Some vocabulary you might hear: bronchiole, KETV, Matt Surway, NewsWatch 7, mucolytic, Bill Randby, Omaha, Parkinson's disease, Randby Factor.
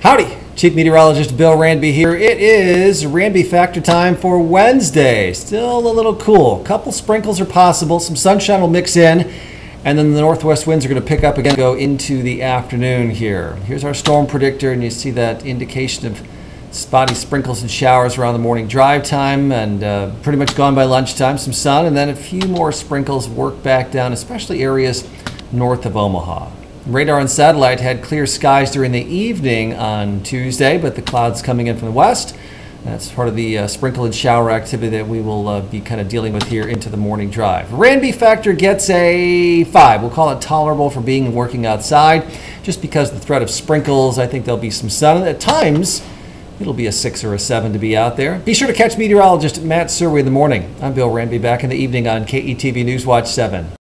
Howdy, Chief Meteorologist Bill Randby here. It is Randby Factor time for Wednesday. Still a little cool. A couple sprinkles are possible. Some sunshine will mix in, and then the northwest winds are going to pick up again, go into the afternoon here. Here's our storm predictor, and you see that indication of spotty sprinkles and showers around the morning drive time, and pretty much gone by lunchtime. Some sun, and then a few more sprinkles work back down, especially areas north of Omaha. Radar and satellite had clear skies during the evening on Tuesday, but the clouds coming in from the west. That's part of the sprinkle and shower activity that we will be kind of dealing with here into the morning drive. Randby Factor gets a 5. We'll call it tolerable for being and working outside. Just because of the threat of sprinkles, I think there'll be some sun. At times, it'll be a 6 or a 7 to be out there. Be sure to catch meteorologist Matt Surway in the morning. I'm Bill Randby, back in the evening on KETV Newswatch 7.